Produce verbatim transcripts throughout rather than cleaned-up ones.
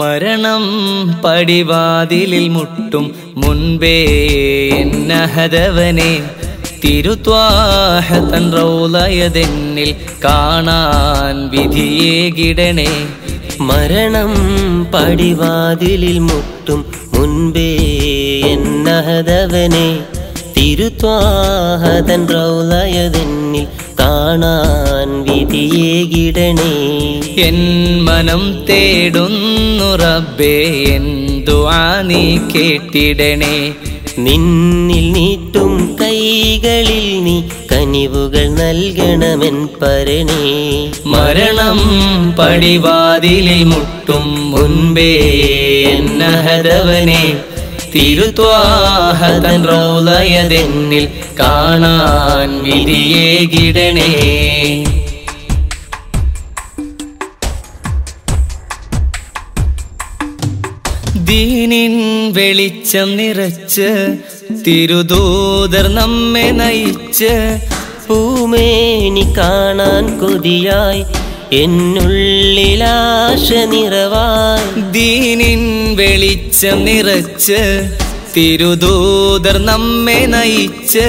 മരണം പടിവാതിലിൽ മുട്ടും മുൻപേ എന്നഹദവനെ തിരുത്വാഹ തൻ റൗളയതെന്നിൽ കാണാൻ വിധിയേകിടണേ. മരണം പടിവാതിലിൽ മുട്ടും മുൻപേ എന്നഹദവനെ തിരുത്വാഹ തൻ റൗളയതെന്നിൽ കാണാൻ വിധിയേകിടണേ. എൻ മനം തേടുന്നു റബ്ബേ, എൻ ദുആ നീ കേട്ടിടണേ. നിന്നിൽ നീട്ടും കൈകളിൽ നീ കനിവുകൾ നൽകണമെൻ പരനേ. മരണം പടിവാതിലിൽ മുട്ടും മുൻപേ എന്നഹദവനെ തിരുത്വാഹ തൻ റൗളയതെന്നിൽ കാണാൻ വിധിയേകിടണേ. ദീനിൻ വെളിച്ചം നിറച്ച് തിരുദൂതർ നമ്മെ നയിച്ച് പൂമേനി കാണാൻ കൊതിയായി എന്നുള്ളിലാശ നിറവായി. ദീനിൻ വെളിച്ചം നിറച്ച് തിരുദൂതർ നമ്മെ നയിച്ച്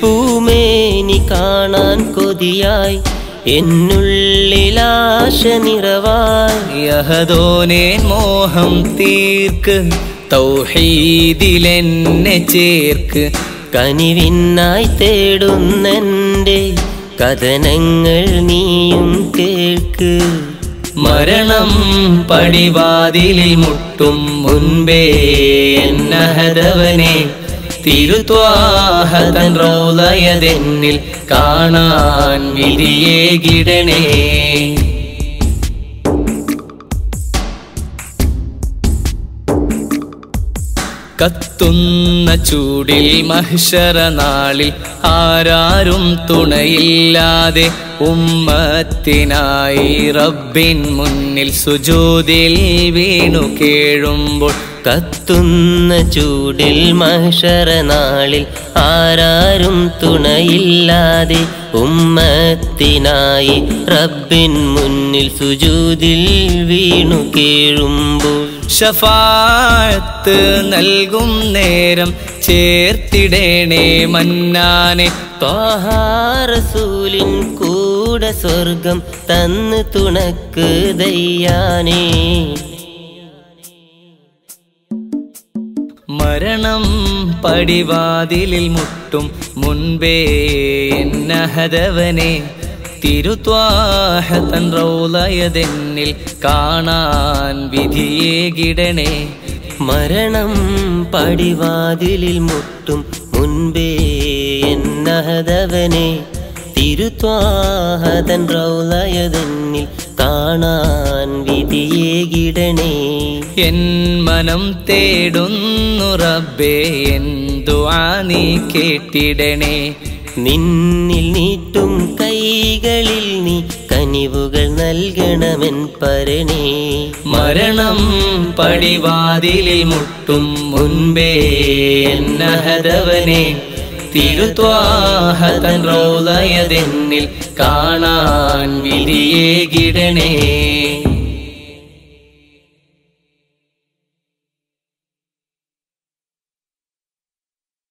പൂമേനി കാണാൻ കൊതിയായി എന്നുള്ളിലാശ നിറവായി. യഹദോനെ മോഹം തീർക്ക്, തൗഹീദിലെന്നെ ചേർക്ക്. കനിവിനായി തേടുന്നെൻ്റെ കഥനങ്ങൾ നീയും കേൾക്ക്. മരണം പടിവാതിലിൽ മുട്ടും മുൻപേ എന്നഹദവനെ തിരുത്വാഹ തൻ റൗളയതെന്നിൽ കാണാൻ വിധിയേകിടണേ. കത്തുന്ന ചൂടിൽ മഹ്ശറ നാളിൽ ആരാരും തുണയില്ലാതെ ഉമ്മത്തിനായി റബ്ബിൻ മുന്നിൽ സുജൂദിൽ വീണു കേഴുമ്പോൾ. കത്തുന്ന ചൂടിൽ മഹ്ശറ നാളിൽ ആരാരും തുണയില്ലാതെ ഉമ്മത്തിനായി റബ്ബിൻ മുന്നിൽ സുജൂദിൽ വീണു കേഴുമ്പോൾ. ശഫാഅത്ത് നൽകും നേരം ചേർത്തിടേണേ മന്നാനെ. ത്വാഹ റസൂലിൻ കൂടെ സ്വർഗം തന്ന് തുണക്ക് ദയ്യാനേ. മരണം പടിവാതിലിൽ മുട്ടും മുൻപേ എന്നഹദവനെ തിരുത്വാഹ തൻ റൗളയതെന്നിൽ കാണാൻ വിധിയേകിടണേ. മരണം പടിവാതിലിൽ മുട്ടും മുൻപേ എന്നഹദവനെ തിരുത്വാഹ തൻ റൗളയതെന്നിൽ കാണാൻ വിധിയേകിടണേ. എൻ മനം തേടുന്നു റബ്ബേ, എൻ ദുആ നീ കേട്ടിടണേ. നിന്നിൽ നീട്ടും കൈകളിൽ നീ കനിവുകൾ നൽകണമെൻ പരനേ. മരണം പടിവാതിലിൽ മുട്ടും മുൻപേ എന്നഹദവനെ തിരുത്വാഹ തൻ റൗളയതെന്നിൽ കാണാൻ വിധിയേകിടണേ.